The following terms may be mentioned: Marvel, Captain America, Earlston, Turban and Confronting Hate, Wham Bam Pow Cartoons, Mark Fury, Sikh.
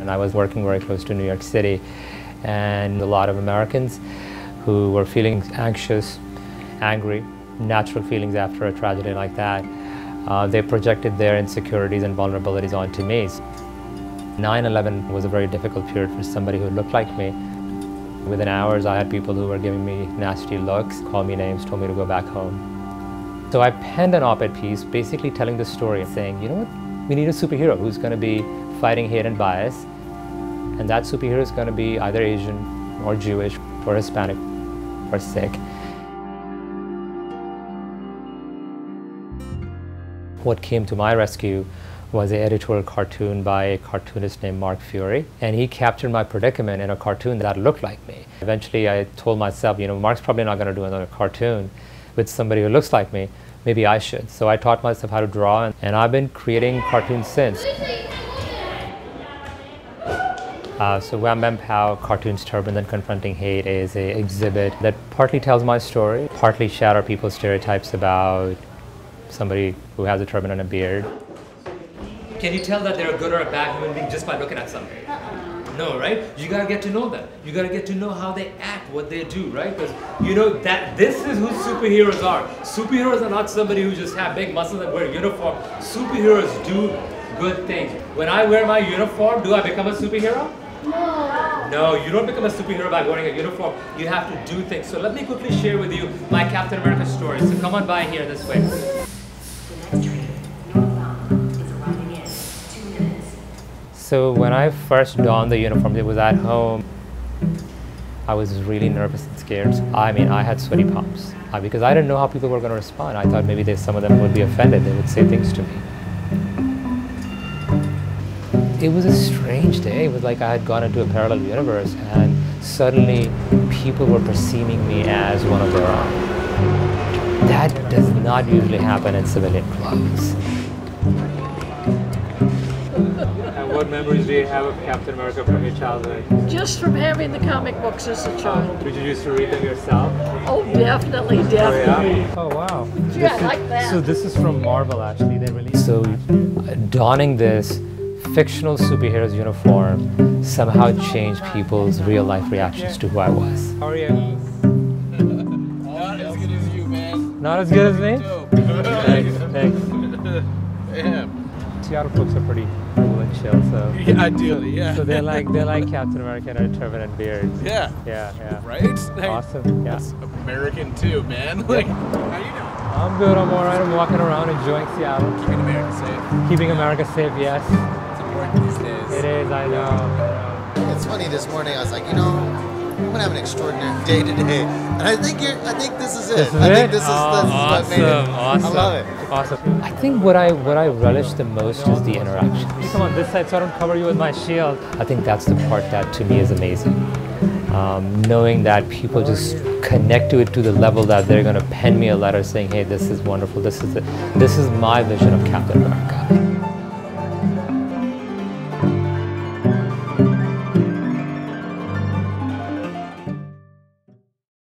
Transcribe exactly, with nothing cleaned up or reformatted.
And I was working very close to New York City, and a lot of Americans who were feeling anxious, angry, natural feelings after a tragedy like that, uh, they projected their insecurities and vulnerabilities onto me. nine eleven was a very difficult period for somebody who looked like me. Within hours, I had people who were giving me nasty looks, called me names, told me to go back home. So I penned an op-ed piece basically telling the story and saying, you know what, we need a superhero who's going to be fighting hate and bias, and that superhero is going to be either Asian or Jewish or Hispanic or Sikh. What came to my rescue was an editorial cartoon by a cartoonist named Mark Fury, and he captured my predicament in a cartoon that looked like me. Eventually I told myself, you know, Mark's probably not going to do another cartoon with somebody who looks like me, maybe I should. So I taught myself how to draw, and I've been creating cartoons since. Uh, so Wham Bam Pow Cartoons, Turban and Confronting Hate is an exhibit that partly tells my story, partly shatter people's stereotypes about somebody who has a turban and a beard. Can you tell that they're a good or a bad human being just by looking at somebody? No, right? You gotta get to know them. You gotta get to know how they act, what they do, right? Because you know that this is who superheroes are. Superheroes are not somebody who just have big muscles and wear uniform. Superheroes do good things. When I wear my uniform, do I become a superhero? No. No, you don't become a superhero by wearing a uniform. You have to do things. So let me quickly share with you my Captain America story. So come on by here this way. So when I first donned the uniform, it was at home. I was really nervous and scared. I mean, I had sweaty palms uh, because I didn't know how people were going to respond. I thought maybe they, some of them would be offended. They would say things to me. It was a strange day. It was like I had gone into a parallel universe, and suddenly people were perceiving me as one of their own. That does not usually happen in civilian clothes. What memories do you have of Captain America from your childhood? Just from having the comic books as a child. Did you used to read them yourself? Oh, definitely, definitely. Oh, yeah? Oh wow. Yeah, I like that. So this is from Marvel, actually. They released. So uh, donning this fictional superhero's uniform somehow changed people's real-life reactions to who I was. How are you? Not as good as you, man. Not as good as me? Thanks. Thanks. Yeah. Seattle folks are pretty cool and chill, so yeah, ideally, yeah. So they like they like Captain America in a turban and beard. Yeah. Yeah, yeah. Right? Like, awesome. Yeah. That's American too, man. Like, how you doing? I'm good. I'm all right. I'm walking around, enjoying Seattle. Keeping America safe. Keeping America safe, yes. It's important these days. It is. I know. It's funny. This morning, I was like, you know, I'm gonna have an extraordinary day today, and I think you're, I think this is it. This is I think this is, oh, this is awesome, what made it. Awesome. I love it. Awesome. I think what I what I relish the most is the interaction. Come on this side, so I don't cover you with my shield. I think that's the part that to me is amazing. Um, knowing that people just connect to it to the level that they're gonna pen me a letter saying, "Hey, this is wonderful. This is the, this is my vision of Captain America."